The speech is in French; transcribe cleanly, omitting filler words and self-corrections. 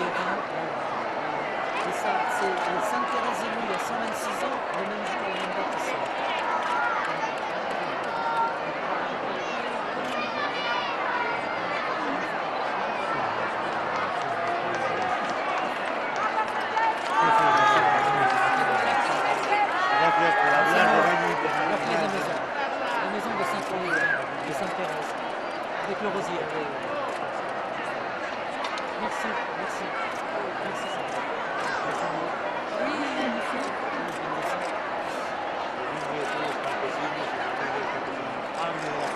Et ça, c'est Sainte-Thérèse et lui, il y a 126 ans, le même jour, la même date ici. Avec le rosier. Merci, merci.